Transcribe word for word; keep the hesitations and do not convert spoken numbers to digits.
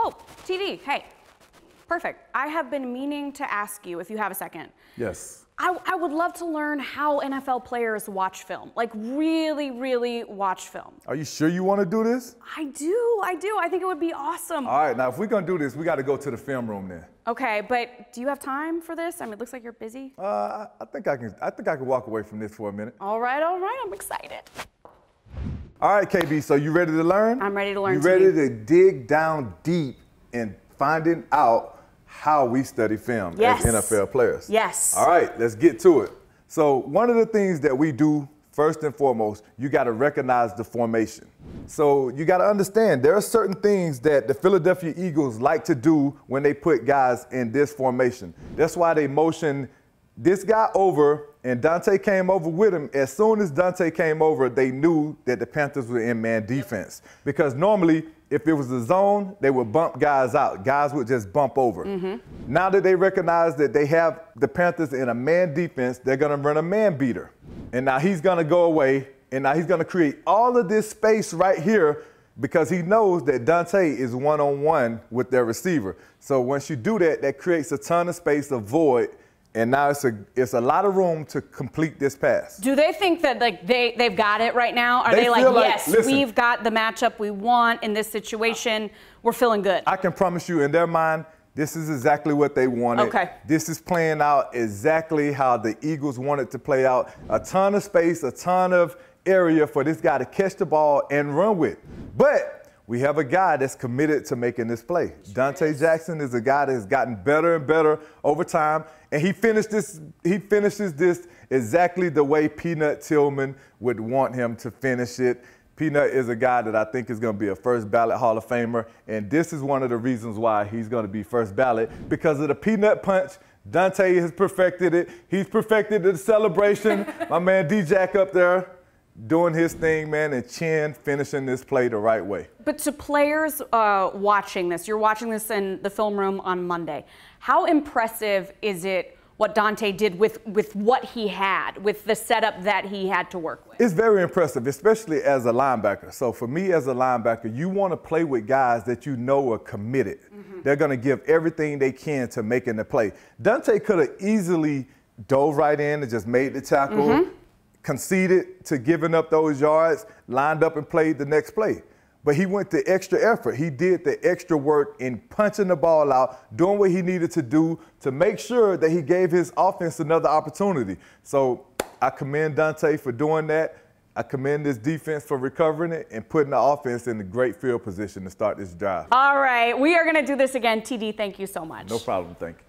Oh, T D, hey, perfect. I have been meaning to ask you if you have a second. Yes. I, I would love to learn how N F L players watch film, like really, really watch film. Are you sure you want to do this? I do, I do. I think it would be awesome. All right, now if we're going to do this, we got to go to the film room then. Okay, but do you have time for this? I mean, it looks like you're busy. Uh, I think I can, I think I can walk away from this for a minute. All right, all right, I'm excited. All right, K B, so you ready to learn? I'm ready to learn. You ready to dig down deep and finding out how we study film yes. as N F L players. Yes. All right, let's get to it. So one of the things that we do, first and foremost, you got to recognize the formation. So you got to understand there are certain things that the Philadelphia Eagles like to do when they put guys in this formation. That's why they motion this guy over, and Donte came over with him. As soon as Donte came over, they knew that the Panthers were in man defense, because normally, if it was a zone, they would bump guys out. Guys would just bump over. Mm-hmm. Now that they recognize that they have the Panthers in a man defense, they're going to run a man beater. And now he's going to go away, and now he's going to create all of this space right here because he knows that Donte is one-on-one with their receiver. So once you do that, that creates a ton of space, a void, and now it's a, it's a lot of room to complete this pass. Do they think that like they, they've got it right now? Are they, they like, like, yes, listen, we've got the matchup we want in this situation. We're feeling good. I can promise you in their mind, this is exactly what they wanted. Okay. This is playing out exactly how the Eagles wanted to play out. A ton of space, a ton of area for this guy to catch the ball and run with. But we have a guy that's committed to making this play. Donte Jackson is a guy that has gotten better and better over time, and he finished this, he finishes this exactly the way Peanut Tillman would want him to finish it. Peanut is a guy that I think is going to be a first ballot Hall of Famer, and this is one of the reasons why he's going to be first ballot, because of the Peanut punch. Donte has perfected it. He's perfected the celebration. My man D-Jack up there, doing his thing, man, and Chin finishing this play the right way. But to players uh, watching this, you're watching this in the film room on Monday, how impressive is it what Donte did with, with what he had, with the setup that he had to work with? It's very impressive, especially as a linebacker. So for me as a linebacker, you want to play with guys that you know are committed. Mm-hmm. They're going to give everything they can to making the play. Donte could have easily dove right in and just made the tackle, mm-hmm. conceded to giving up those yards, lined up and played the next play. But he went the extra effort. He did the extra work in punching the ball out, doing what he needed to do to make sure that he gave his offense another opportunity. So I commend Donte for doing that. I commend this defense for recovering it and putting the offense in a great field position to start this drive. All right, we are going to do this again. T D, thank you so much. No problem, thank you.